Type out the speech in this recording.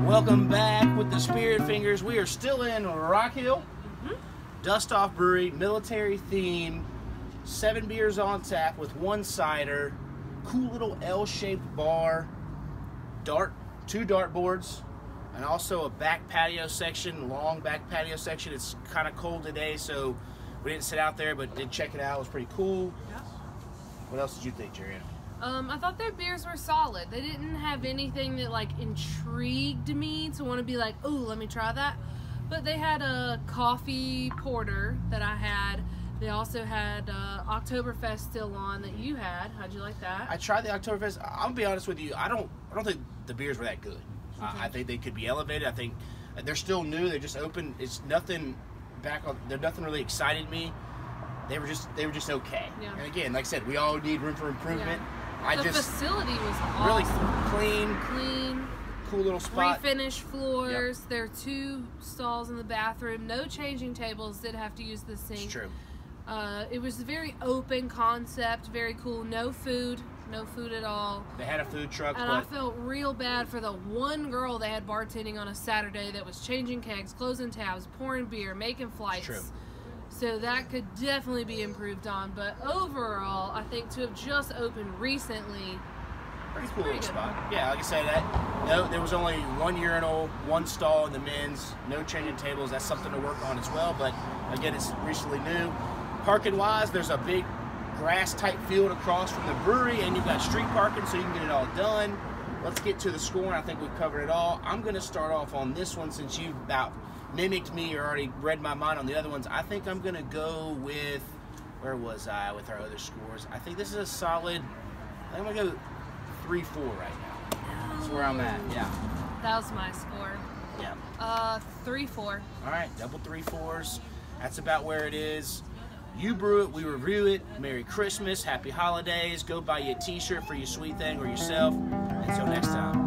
Welcome back with the Spirit Fingers. We are still in Rock Hill, Dust Off Brewing, military theme, 7 beers on tap with 1 cider, cool little L-shaped bar, two dartboards, and also a back patio section, long back patio section. It's kind of cold today, so we didn't sit out there, but did check it out. It was pretty cool. Yes. What else did you think, Jerrianne? I thought their beers were solid. They didn't have anything that like intrigued me to want to be like, oh, let me try that. But they had a coffee porter that I had. They also had Oktoberfest still on that you had. How'd you like that? I tried the Oktoberfest. I'll be honest with you. I don't think the beers were that good. Okay. I think they could be elevated. I think they're still new. They're just open. It's nothing back on. They're nothing really excited me. They were just okay. Yeah. And again, like I said, we all need room for improvement. Yeah. The facility was awesome. Really clean. Cool little spot. Refinished floors. Yep. There are 2 stalls in the bathroom. No changing tables. Did have to use the sink. It's true. It was a very open concept, very cool. No food at all. They had a food truck, and I felt real bad for the one girl they had bartending on a Saturday that was changing kegs, closing tabs, pouring beer, making flights. True. So that could definitely be improved on, but overall, I think to have just opened recently, pretty cool spot. Yeah, like I said, there was only 1 urinal, 1 stall in the men's, no changing tables. That's something to work on as well, but again, it's recently new. Parking wise, there's a big grass type field across from the brewery, and you've got street parking, so you can get it all done. Let's get to the score, and I think we've covered it all. I'm going to start off on this one since you've about mimicked me or already read my mind on the other ones. I think I'm going to go with, where was I with our other scores? I think this is a solid, I'm going to go 3-4 right now. That's where I'm at, yeah. That was my score. Yeah. 3-4. All right, double 3-4s. That's about where it is. You brew it, we review it. Merry Christmas, happy holidays. Go buy you a t-shirt for your sweet thing or yourself. Until next time.